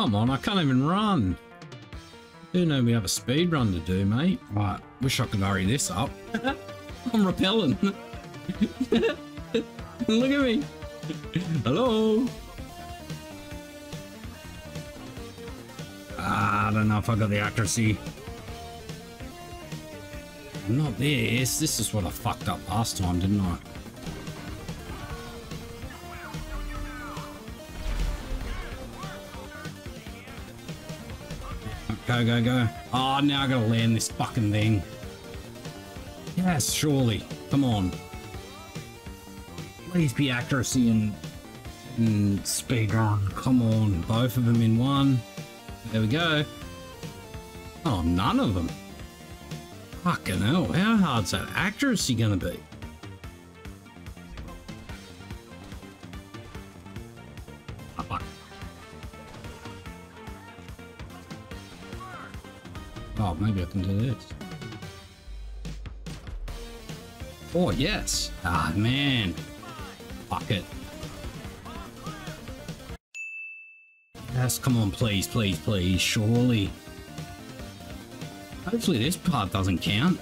Come on, I can't even run. I do know we have a speed run to do, mate. Right, wish I could hurry this up. I'm rappelling. Look at me. Hello. Ah, I don't know if I got the accuracy. Not this. This is what I fucked up last time, didn't I? Go, go, go. Oh, now I gotta land this fucking thing. Yes, surely. Come on. Please be accuracy and speed run. Come on. Both of them in one. There we go. Oh, none of them. Fucking hell, how hard's that accuracy gonna be? Oh, fuck. Oh, maybe I can do this. Oh, yes. Ah, man. Fuck it. Yes, come on, please, please, please, surely. Hopefully this part doesn't count.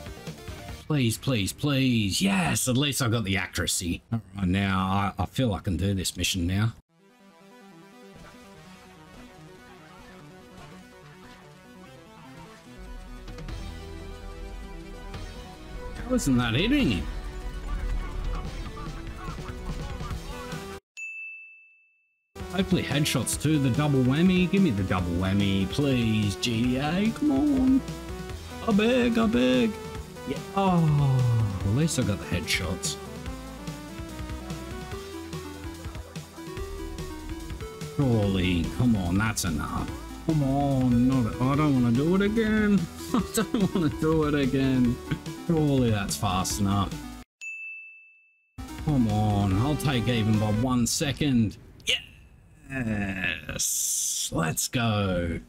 Please, please, please. Yes, at least I got the accuracy. All right, now I feel I can do this mission now. How isn't that hitting him? Hopefully headshots too, the double whammy. Give me the double whammy, please, GDA. Come on. I beg, I beg. Yeah. Oh, at least I got the headshots. Surely, come on, that's enough. Come on, I don't want to do it again. I don't want to do it again. Surely that's fast enough. Come on, I'll take even by 1 second. Yes, let's go.